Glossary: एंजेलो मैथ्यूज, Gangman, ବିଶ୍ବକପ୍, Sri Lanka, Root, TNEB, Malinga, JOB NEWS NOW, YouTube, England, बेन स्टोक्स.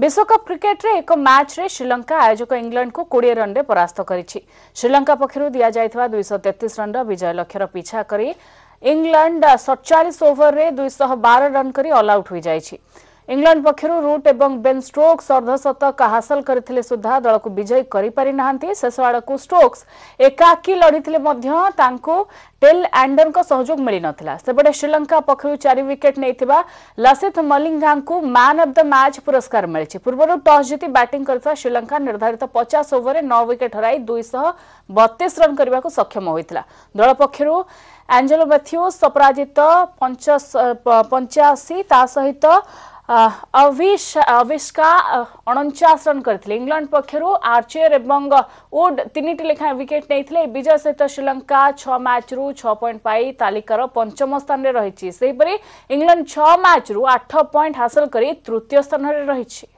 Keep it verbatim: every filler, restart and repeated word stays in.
विश्वकप क्रिकेट रे एक मैच रे श्रीलंका आयोजक इंग्लैंड को बीस रन रे परास्त करिछि। श्रीलंका पक्षरु दिया जायतवा दो सौ तैंतीस रन रा विजय लक्ष्यर पीछा करी इंग्लैंड सैंतालीस ओवर रे दो सौ बारह रन करी ऑल आउट होई जायछि। इंग्लैंड पक्षरु रूट एवं बेन स्टोक्स अर्धशतक हासिल करथिले सुद्धा दल को विजय करि पारि नाहंती। शेष आडक स्टोक्स एकाकी लढिथिले मध्य तांको टेल एंडन को सहयोग मिली नथिला। सेपटे श्रीलंका पक्षरु चार विकेट नेथिबा लसिथ मलिंगा को मैन ऑफ द मैच पुरस्कार मिली। पूर्व टॉस जीति बैटिंग करथिबा श्रीलंका निर्धारित पचास ओवर में नौ विकेट हराई दो सौ बत्तीस रन करबा को सक्षम होइतला। दल पक्षरु एंजेलो मैथ्यूज अपराजित पचासी ता सहित अविश अविष्का उनचास रन करथिले। इंग्लैंड पक्षरु आर्चर एवं वुड तीन लेखा विकेट नेथिले। विजय सहित श्रीलंका छह मैच रु छह पॉइंट पाई तालिकार पंचम स्थान रे रहिछि। सेहिपरि इंग्लैंड छह मैच रु आठ पॉइंट हासिल करी तृतीय स्थान रे रहिछि।